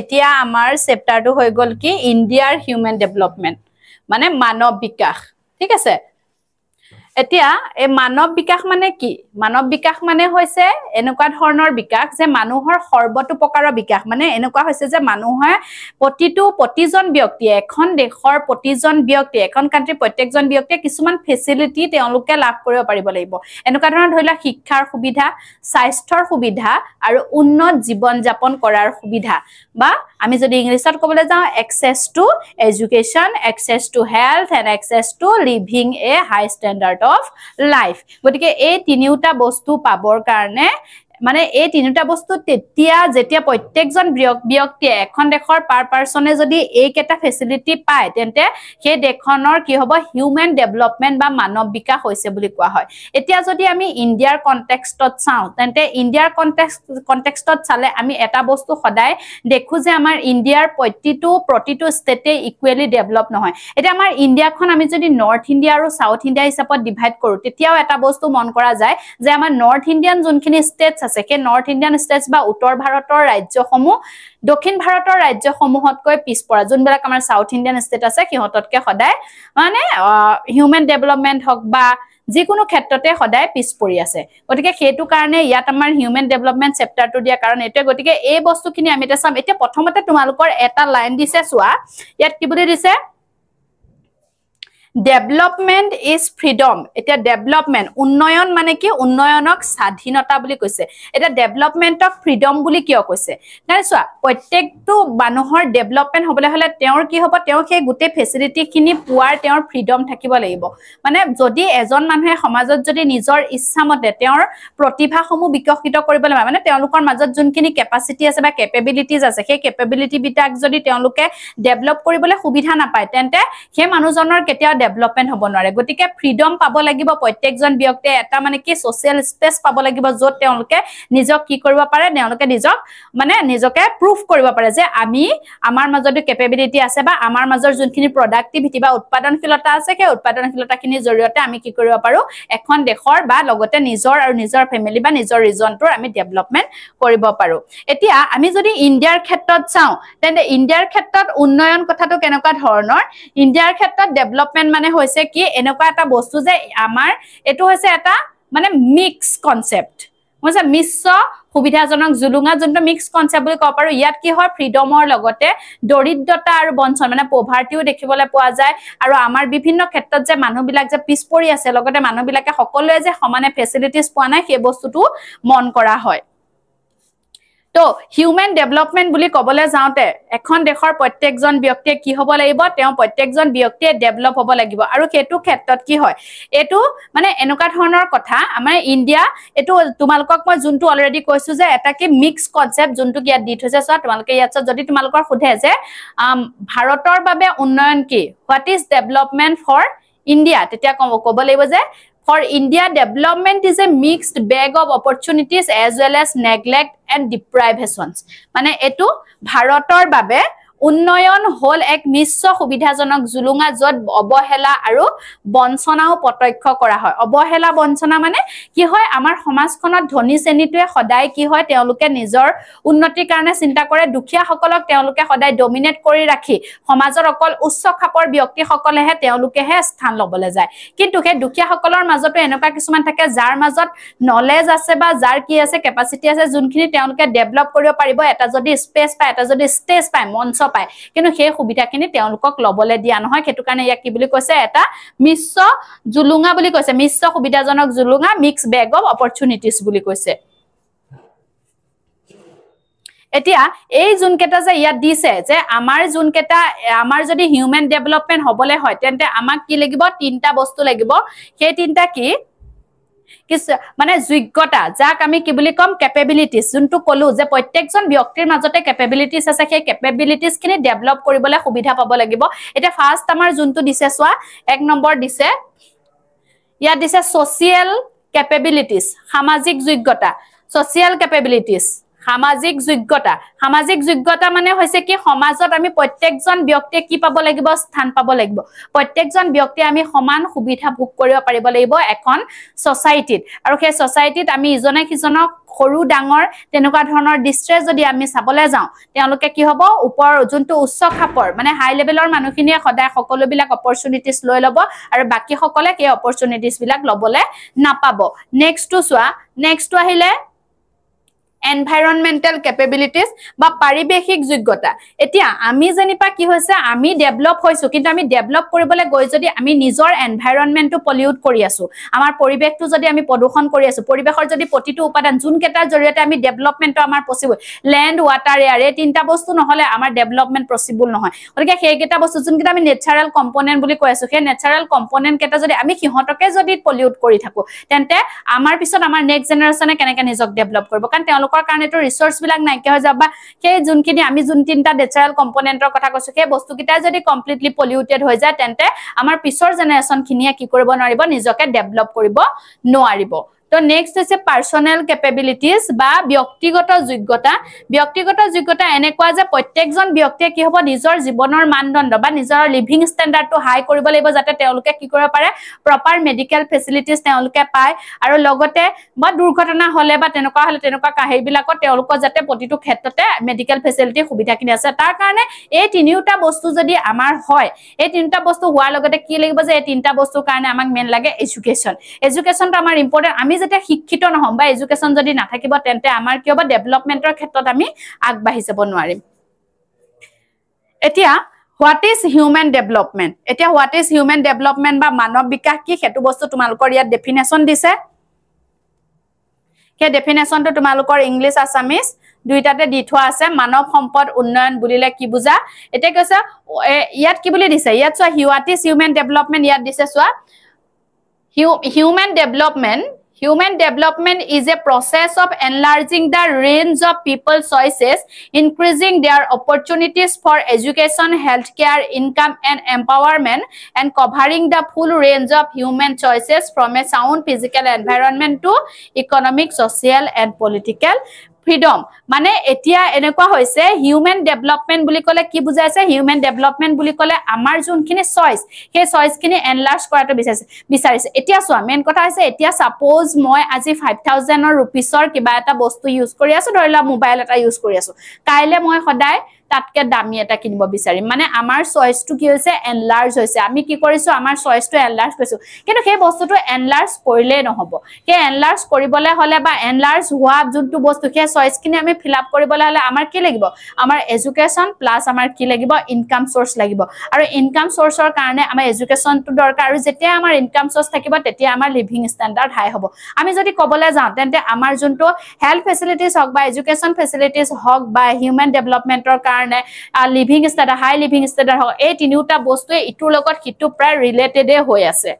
এতিয়া আমাৰ চেপ্টাৰটো হৈ গল কি ইন্ডিয়াৰ হিউম্যান ডেভেলপমেন্ট মানে মানৱ বিকাশ ঠিক আছে এতিয়া এই মানৱ বিকাশ মানে কি মানৱ বিকাশ মানে হৈছে এনেকুৱা ধৰণৰ বিকাশ যে মানুহৰ সৰ্বতো প্ৰকাৰৰ বিকাশ মানে এনেকুৱা হৈছে যে মানুহে প্ৰতিজন ব্যক্তি এখন দেশৰ প্ৰতিজন ব্যক্তি এখন কান্ট্ৰি প্ৰত্যেকজন ব্যক্তি কিছুমান ফেসিলিটি তেওঁলোকে লাভ কৰিব পাৰিব লাগিব এনেকুৱা ধৰণৰ ধৰিলা শিক্ষাৰ সুবিধা স্বাস্থ্যৰ সুবিধা আৰু উন্নত জীৱন যাপন কৰাৰ সুবিধা বা আমি যদি ইংলিছত ক'বলৈ যাওঁ access to education access to health and access to living a high standard of life গতিকে এই তিনিটা বস্তু পাবৰ কাৰণে মানে এই তিনিটা বস্তু তেতিয়া যেতিয়া প্ৰত্যেকজন ব্যক্তি এখন দেশৰ পাৰ পাৰসনে যদি এইকেটা ফেসিলিটি পায় তেন্তে সেই দেশনৰ কি হ'ব হিউম্যান ডেভেলপমেন্ট বা মানৱ বিকাশ হৈছে বুলি কোৱা হয় এতিয়া যদি আমি ইন্ডিয়াৰ কনটেক্সটত চাওঁ তেন্তে ইন্ডিয়াৰ কনটেক্সটত চালে আমি এটা বস্তু সদায় দেখো যে আমাৰ ইন্ডিয়াৰ প্ৰতিটো ষ্টেটে ইকুৱেলি ডেভেলপ নহয় এতিয়া আমাৰ ইন্ডিয়াখন আমি যদি নৰ্থ ইন্ডিয়া আৰু সাউথ ইন্ডিয়া হিচাপত ডিভাইড কৰো তেতিয়াও এটা বস্তু মন কৰা যায় যে আমাৰ নৰ্থ ইন্ডিয়ান যোনখিনি ষ্টেট সেকে নৰ্থ ইন্ডিয়ান স্টেটস বা উত্তৰ ভাৰতৰ ৰাজ্যসমূহ দক্ষিণ ভাৰতৰ ৰাজ্যসমূহতকৈ পিছপৰা যোনবিলাক আমাৰ সাউথ ইন্ডিয়ান স্টেট আছে কিহততকে সদায় মানে হিউম্যান ডেভেলপমেন্ট হক বা যিকোনো ক্ষেত্ৰতে সদায় পিছপৰি আছে গতিকে হেতু কাৰণে ইয়াত আমাৰ হিউম্যান ডেভেলপমেন্ট চেপ্টাৰটো দিয়া কাৰণ এতে গতিকে এই বস্তুখিনি আমি এটা চাম এতিয়া প্ৰথমতে তোমালোকৰ এটা লাইন দিছে সোৱা ইয়াত কি বুলি দিছে Development is freedom. এটা ডেভেলপমেন্ট উন্নয়ন মানে কি উন্নয়নক স্বাধীনতা বুলি কৈছে এটা ডেভেলপমেন্টক ফ্রিডম বুলি কিয় কৈছে নাই সোয়া প্রত্যেকটো মানুহৰ ডেভেলপমেন্ট হ'বলৈ হলে তেওঁৰ কি হ'ব তেওঁ সেই গুটে ফেসিলিটি কিনি পোৱাৰ তেওঁৰ ফ্ৰিডম থাকিব লাগিব মানে যদি এজন মানুহে সমাজত যদি নিজৰ ইচ্ছামতে তেওঁৰ প্ৰতিভাসমূহ বিকশিত কৰিবলৈ মানে তেওঁলোকৰ মাজত যোনখিনি ক্যাপাসিটি আছে বা কেপাবিলিটিজ আছে সেই কেপাবিলিটি বিটাক যদি তেওঁলোকে ডেভেলপ কৰিবলৈ সুবিধা নাপায় তেন্তে সেই মানুহজনৰ কেতিয়া ডেভেলপমেন্ট হ'ব নৰে গতিকে ফ্ৰিডম পাব লাগিব প্ৰত্যেকজন ব্যক্তি এটা মানে কি সোশ্যাল স্পেস পাব লাগিব যত তেওঁলোকে নিজক কি কৰিব পাৰে তেওঁলোকে নিজক মানে নিজকে প্ৰুফ কৰিব পাৰে যে আমি আমাৰ মাজত কেপাবিলিটি আছে বা আমাৰ মাজৰ যোনখিনি প্ৰডাক্টিভিটি বা উৎপাদনশীলতা আছে সেই উৎপাদনশীলতাখিনি জৰিয়তে আমি কি কৰিব পাৰো এখন দেশৰ বা লগতে নিজৰ আৰু নিজৰ ফ্যামিলি বা নিজৰ ৰিজনটোৰ আমি ডেভেলপমেন্ট কৰিব পাৰো এতিয়া আমি যদি ইন্ডিয়াৰ ক্ষেত্ৰত চাওঁ তেন্তে ইন্ডিয়াৰ ক্ষেত্ৰত উন্নয়ন কথাটো কেনেকুৱা ধৰণৰ ইন্ডিয়াৰ ক্ষেত্ৰত ডেভেলপমেন্ট মানে হৈছে কি এনেকুৱা এটা বস্তু যে আমাৰ এটো হৈছে এটা মানে মিক্স কনসেপ্ট মানে মিশ্ৰ সুবিধাজনক জুলুঙা জনটো মিক্স কনসেপ্ট বুলি কওঁ আৰু ইয়াত কি হয় ফ্ৰিডমৰ লগতে দৰিদ্ৰতা আৰু বঞ্চন মানে পভাৰ্টিও দেখিবলৈ পোৱা যায় আৰু আমাৰ বিভিন্ন ক্ষেত্ৰত যে মানুহবিলাক যে পিছপৰি আছে লগতে মানুহবিলাকে সকলোৱে যে সমানে ফেসিলিটিজ পোৱা নাই সেই বস্তুটো মন কৰা হয় তো হিউম্যান ডেভেলপমেন্ট বুলি কবলে যাওঁতে এখন দেশৰ প্ৰত্যেকজন ব্যক্তি কি হ'ব লাগিব তেওঁ প্ৰত্যেকজন ব্যক্তি ডেভেলপ হ'ব লাগিব আৰু কেতু ক্ষেত্ৰত কি হয় এটো মানে এনেকুৱা ধৰণৰ কথা আমাৰ ইন্ডিয়া এটো তোমালোকক মই যোনটো অলৰেডি কৈছো যে এটা কি মিক্স কনসেপ্ট যোনটো কি ইয়াত দি থৈছে সো তোমালোকে ইয়াত যদি তোমালোকৰ সোধে যে ভাৰতৰ বাবে উন্নয়ন কি what is development for India তেতিয়া ক'ব লাগিব যে For India, development is a mixed bag of opportunities as well as neglect and deprivations. माने एटू भारतर बाबे উন্নয়ন হল এক মিশ্র সুবিধাজনক জুলুঙা যত অবহেলা আৰু বঞ্চনাও প্ৰত্যক্ষ কৰা হয় অবহেলা বঞ্চনা মানে কি হয় আমাৰ সমাজখনত ধনী শ্ৰেণীটোৱে সদায় কি হয় তেওঁলোকে নিজৰ উন্নতিৰ কাৰণে চিন্তা কৰে দুখীয়া সকলক তেওঁলোকে সদায় ডমিনেট কৰি ৰাখি সমাজৰ অকল উচ্চ খাপৰ ব্যক্তি সকলেহে তেওঁলোকেহে স্থান লবলৈ যায় কিন্তু হে দুখীয়া সকলৰ মাজতো এনেকুৱা কিছুমান থাকে যাৰ মাজত নলেজ আছে বা যাৰ কি আছে কেপাসিটি আছে যোনখিনি তেওঁলোকে ডেভেলপ কৰিব পাৰিব এটা যদি স্পেচ পায় এটা যদি ষ্টেজ পায় মঞ্চ পায় কিন্তু সেই সুবিধাখিনি তেওঁলোকক লবলৈ দিয়া নহয় হেতু কাৰণে ইয়াক কি বুলি কৈছে এটা মিশ্ৰ জুলুঙা বুলি কৈছে মিশ্ৰ সুবিধাজনক জুলুঙা মিক্স বেগ অফ অপৰচুনিটিজ বুলি কৈছে এতিয়া এই জুনকেটা যে ইয়াত দিছে যে আমাৰ জুনকেটা আমাৰ যদি হিউম্যান ডেভেলপমেন্ট হ'বলৈ হয় তেন্তে আমাক কি লাগিব তিনটা বস্তু লাগিব সেই তিনটা কি মানে যোগ্যতা যাক আমি কি বুলি কম কেপাবিলিটিজ যোনটো কলো যে প্ৰত্যেকজন ব্যক্তিৰ মাজতে কেপাবিলিটিজ আছে সেই কেপাবিলিটিজখিনি ডেভেলপ কৰিবলৈ সুবিধা পাব লাগিব এটা ফাৰ্স্ট আমাৰ যোনটো দিছে সোৱা এক নম্বৰ দিছে ইয়া দিছে সোশ্যাল কেপাবিলিটিজ সামাজিক যোগ্যতা সোশ্যাল কেপাবিলিটিজ সামাজিক যোগ্যতা। সামাজিক যোগ্যতা মানে হৈছে কি সমাজত আমি প্ৰত্যেকজন ব্যক্তিয়ে কি পাব লাগিব, স্থান পাব লাগিব। প্ৰত্যেকজন ব্যক্তিয়ে আমি সমান সুবিধা ভোগ কৰিব পাৰিব লাগিব এখন সচাইটিত। আৰু সেই সচাইটিত আমি ইজনে সিজনক খৰু ডাঙৰ তেনেকুৱা ধৰণৰ দৃষ্টিৰে যদি আমি চাবলৈ যাওঁ, তেওঁলোকে কি হ'ব, ওপৰ যোনটো উচ্চ খাপৰ মানে হাই লেভেলৰ মানুহখিনিয়ে সদায় সকলোবিলাক অপৰচুনিটিজ লৈ ল'ব আৰু বাকী সকলে এই অপৰচুনিটিজ বিলাক ল'বলৈ নাপাব। নেক্সটটো চোৱা, নেক্সটটো আহিলে এনভাইরনমেন্টাল ক্যাপেবিলিটিস বা পারিবেশিক যোগ্যতা। এতিয়া আমি জানিবা কি হৈছে, আমি ডেভেলপ হৈছো, কিন্তু আমি ডেভেলপ কৰিবলৈ গৈ যদি আমি নিজৰ এনভাইৰনমেন্টটো পলিউট কৰি আছো, আমাৰ পৰিৱেশটো যদি আমি প্ৰদূষণ কৰি আছো, পৰিৱেশৰ যদি প্ৰতিটো উপাদান যোন কেটাৰ জৰিয়তে আমি ডেভেলপমেন্টটো আমাৰ পসিবল, ল্যান্ড ওয়াটাৰ এয়াৰ এই তিনটা বস্তু নহলে আমাৰ ডেভেলপমেন্ট পসিবল নহয়। গতিকে সেইকেইটা বস্তু যোন কেটা আমি নেচাৰেল কম্পোনেন্ট বুলি কৈ আছো, সেই নেচাৰেল কম্পোনেন্ট কেটা যদি আমি সিহঁতকে যদি পলিউট কৰি থাকো, তেন্তে আমাৰ পিছত আমাৰ নেক্সট জেনাৰেশনে কেনেকৈ নিজক ডেভেলপ কৰিব, কাৰণ কারণে তো রিসোর্স বিলাক নাইকিয়া হয়ে যাব। সেই যোনখিনি আমি যোন তিনটা নেচারেল কম্পোনেন্টৰ কথা কৈছো, সেই বস্তুকিটা যদি কমপ্লিটলি পলিউটেড হৈ যায়, তেন্তে আমাৰ পিছৰ জেনাৰেশন খিনিয়ে কি কৰিব নোৱাৰিব, নিজকে ডেভেলপ কৰিব নোৱাৰিব। তো নেক্সট হৈছে পাৰ্সোনাল ক্যাপেবিলিটিজ বা ব্যক্তিগত যোগ্যতা। ব্যক্তিগত যোগ্যতা এনেকুৱা যে প্ৰত্যেকজন ব্যক্তিয়ে কি হ'ব, নিজৰ জীৱনৰ মানদণ্ড বা নিজৰ লিভিং ষ্টেণ্ডাৰ্ডটো হাই কৰিব লাগিব, যাতে তেওঁলোকে কি কৰিব পাৰে, প্ৰপাৰ মেডিকেল ফেচিলিটিজ তেওঁলোকে পায়, আৰু লগতে বা দুৰ্ঘটনা হ'লে বা তেনেকুৱা হ'লে তেনেকুৱা কাহিনীবিলাকত তেওঁলোকৰ যাতে প্ৰতিটো ক্ষেত্ৰতে মেডিকেল ফেচিলিটি সুবিধাখিনি আছে। তাৰ কাৰণে এই তিনিওটা বস্তু যদি আমাৰ হয়, এই তিনিটা বস্তু হোৱাৰ লগতে কি লাগিব, যে এই তিনিটা বস্তুৰ কাৰণে আমাক মেইন লাগে এডুকেশ্যন। এডুকেশ্যনটো আমাৰ ইম্পৰ্টেণ্ট। আমি যেটা শিক্ষিত নহম বা এডুকেশন যদি নাথাকিব, তেন্তে আমাৰ কি হ'ব, ডেভেলপমেন্টৰ ক্ষেত্ৰত আমি আগবাঢ়ি যাব নোৱাৰিম। এতিয়া হোয়াট ইজ হিউম্যান ডেভেলপমেন্ট, এতিয়া হোয়াট ইজ হিউম্যান ডেভেলপমেন্ট বা মানৱ বিকাশ কি, সেইটো বস্তু তোমালোকৰ ইয়াত ডেফিনেশন দিছে। সেই ডেফিনেশনটো তোমালোকৰ ইংলিশ আসামিজ দুইটাতে দি থোৱা আছে। মানৱ সম্পদ উন্নয়ন বুলিলে কি বুজা, এতিয়া কৈছে ইয়াত কি বুলি দিছে, ইয়াত চোৱা হোয়াট ইজ হিউম্যান ডেভেলপমেন্ট, ইয়াত দিছে চোৱা human development. Human development is a process of enlarging the range of people's choices, increasing their opportunities for education, healthcare, income, and empowerment, and covering the full range of human choices from a sound physical environment to economic, social, and political freedom. মানে এতিয়া এনেকুৱা হৈছে human development বুলি ক'লে কি বুজাইছে, human development বুলি ক'লে আমাৰ যোনখিনি চইচ, সেই চইচখিনি এনলাৰ্জ কৰাটো বিচাৰিছে। এতিয়া চোৱা মেইন কথা হৈছে, এতিয়া সাপোজ মই আজি 5000 ৰুপিছৰ কিবা এটা বস্তু ইউজ কৰি আছো, ধৰি লোৱা মোবাইল এটা ইউজ কৰি আছো, কাইলে মই সদায় তাতকে দামি এটা কিনিব বিচাৰিম। মানে আমাৰ চইচটো কি হৈছে, এনলাৰ্জ হৈছে। আমি কি কৰিছো, আমাৰ চইচটো এনলাৰ্জ কৰিছো, কিন্তু সেই বস্তুটো এনলাৰ্জ কৰিলেই নহ'ব। সেই এনলাৰ্জ কৰিবলৈ হ'লে বা এনলাৰ্জ হোৱা যোনটো বস্তু, সেই চইচখিনি আমি ফিল আপ কৰিবলৈ হ'লে আমাৰ কি লাগিব, আমাৰ এডুকেশ্যন প্লাছ আমাৰ কি লাগিব, ইনকাম সোৰ্স লাগিব। আৰু ইনকাম সোৰ্সৰ কাৰণে আমাৰ এডুকেশ্যনটো দৰকাৰ, আৰু যেতিয়া আমাৰ ইনকাম সোৰ্স থাকিব, তেতিয়া আমাৰ লিভিং ষ্টেণ্ডাৰ্ড হাই হ'ব। আমি যদি ক'বলৈ যাওঁ, তেন্তে আমাৰ যোনটো হেল্থ ফেচিলিটিজ হওক বা এডুকেশ্যন ফেচিলিটিজ হওক বা হিউম্যান ডেভেলপমেণ্টৰ living standard, high living standard হয়, এই তিনিওটা বস্তুৱে ইটোৰ লগত সিটো প্ৰায় ৰিলেটেড হৈ আছে।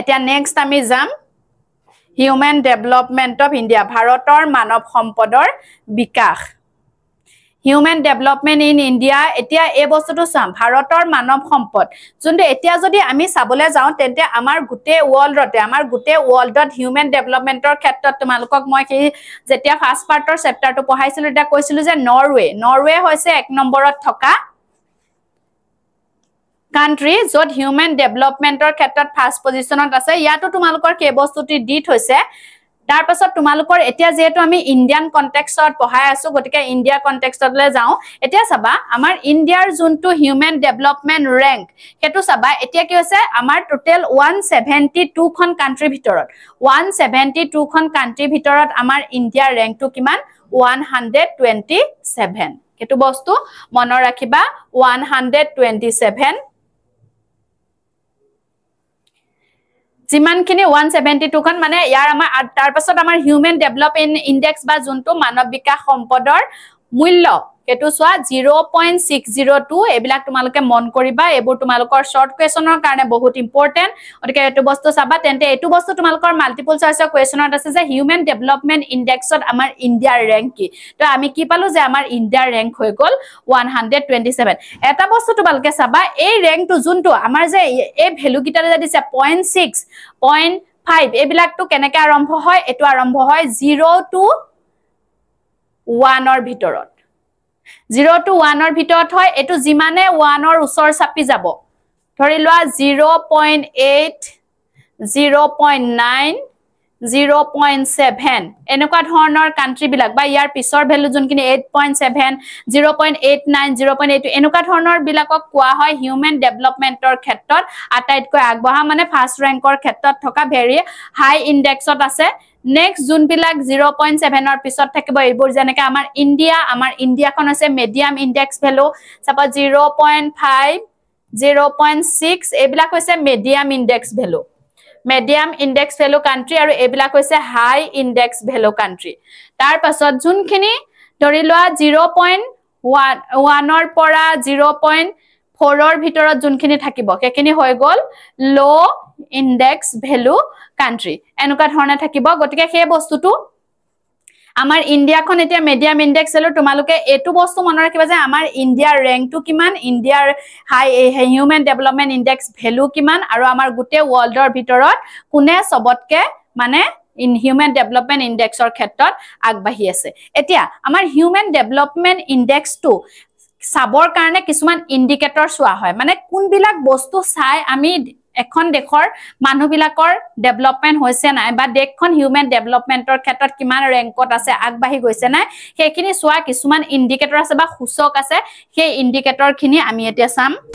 এতিয়া নেক্সট আমি যাম হিউম্যান ডেভেলপমেন্ট অফ ইন্ডিয়া, ভাৰতৰ মানৱ সম্পদৰ বিকাশ, হিউম্যান ডেভেলপমেন্ট ইন ইন্ডিয়া। এতিয়া এই বস্তুটো চাম, ভাৰতৰ মানৱ সম্পদ যোনটো, এতিয়া যদি আমি চাবলৈ যাওঁ, তেন্তে আমাৰ গোটেই ৱৰ্ল্ডতে, আমাৰ গোটেই ৱৰ্ল্ডত হিউম্যান ডেভেলপমেন্টৰ ক্ষেত্ৰত তোমালোকক মই সেই যেতিয়া ফাৰ্ষ্ট পাৰ্টৰ চেপ্টাৰটো পঢ়াইছিলো, তেতিয়া কৈছিলো যে নৰৱে হৈছে 1 নম্বৰত থকা কান্ট্ৰি, যত হিউম্যান ডেভেলপমেন্টৰ ক্ষেত্ৰত ফাৰ্ষ্ট পজিশনত আছে। ইয়াতো তোমালোকৰ সেই বস্তুটি দি থৈছে। তাৰপৰ তোমালোকৰ এতিয়া যেহেতু আমি ইন্ডিয়ান কন্টেক্সট পঢ়াই আছো, গতিকে ইন্ডিয়া কন্টেক্সটলে যাও। এতিয়া চাবা আমাৰ ইন্ডিয়াৰ যোনটো হিউম্যান ডেভেলপমেন্ট ৰেংক, সেইটো চাবা এতিয়া কি হৈছে, আমাৰ টোটেল 172 খন কান্ট্ৰিৰ ভিতৰত, 172 খন কান্ট্ৰিৰ ভিতৰত আমাৰ ইন্ডিয়াৰ ৰেংকটো কিমান, 127। সেইটো বস্তু মনত ৰাখিবা, 127। যিমানখিনি 172 খন, মানে ইয়াৰ আমাৰ তাৰপাছত আমাৰ হিউম্যান ডেভেলপমেন্ট ইন্ডেক্স বা যোনটো মানৱ বিকাশ সম্পদৰ মূল্য, সেইটো চোৱা 0.602। এইবিলাক তোমালোকে মন কৰিবা, এইবোৰ তোমালোকৰ শৰ্ট কুৱেশনৰ কাৰণে বহুত ইম্পৰ্টেণ্ট। গতিকে এইটো বস্তু চাবা। তেন্তে এইটো বস্তু তোমালোকৰ মাল্টিপল চইচৰ কুৱেশনত আছে যে হিউম্যান ডেভেলপমেন্ট ইন্ডেক্সত আমাৰ ইণ্ডিয়াৰ ৰেংক কি। তো আমি কি পালো, যে আমাৰ ইণ্ডিয়াৰ ৰেংক হৈ গ'ল 127। এটা বস্তু তোমালোকে চাবা, এই ৰেংকটো যোনটো আমাৰ যে এই ভেলুকিটাৰে যে দিছে 0.6, 0.5, এইবিলাকটো কেনেকৈ আৰম্ভ হয়, এইটো আৰম্ভ হয় 0 to 1 or ভিতৰত 0 to 1 or ভিতৰত হয় এটো জিমানে 1 or উসৰ সাপি যাব ধৰি লোৱা 0.8 0.9 0.7 এনেকুৱা ধৰণৰ কান্ট্ৰি বিলাক বা ইয়াৰ পিছৰ ভ্যালু যোনখিনি 8.7 0.89 0.82 এনেকুৱা ধৰণৰ বিলাকক কোৱা হয় হিউম্যান ডেভেলপমেন্টৰ ক্ষেত্ৰত আটাইতকৈ আগবঢ়া মানে ফাৰ্স্ট ৰেংকৰ ক্ষেত্ৰত থকা ভেৰি হাই ইনডেক্সত আছে নেক্সট জোন বিলাক 0.7 অৰ পিছত থাকিব এইবোৰ জেনেকে আমাৰ ইন্ডিয়া কোন আছে মিডিয়াম ইনডেক্স ভ্যালু সাপা 0.5 0.6 এইবিলাক হৈছে medium index value medium index value country aru ebilak hoise high index value country tar pasot jun khini dhori loa 0.1 or pora 0.4 or bhitorot jun khini thakibo kekini hoy gol low index value country enuka dhorna thakibo gotike he bostu tu amar india kon etia medium index value tomaluke etu bostu monor kiba je amar india rank tu kiman india high human development index value kiman aru amar gute world or bitorot kune sobotke mane in human development index or khetrot agbahi ase etia amar human development index tu sabor karone kisuman indicator sua hoy mane kun bilak bostu sai ami এখন দেখৰ মানুহবিলাকৰ development হৈছে নাই বা দেখখন human ডেভেলপমেন্টৰ ক্ষেত্ৰত কিমান ৰেংকত আছে আগবাঢ়ি গৈছে নাই সেইখিনি সোৱা কিছুমান ইন্ডিকেটৰ আছে বা সূচক আছে সেই ইন্ডিকেটৰখিনি আমি এতিয়া চাম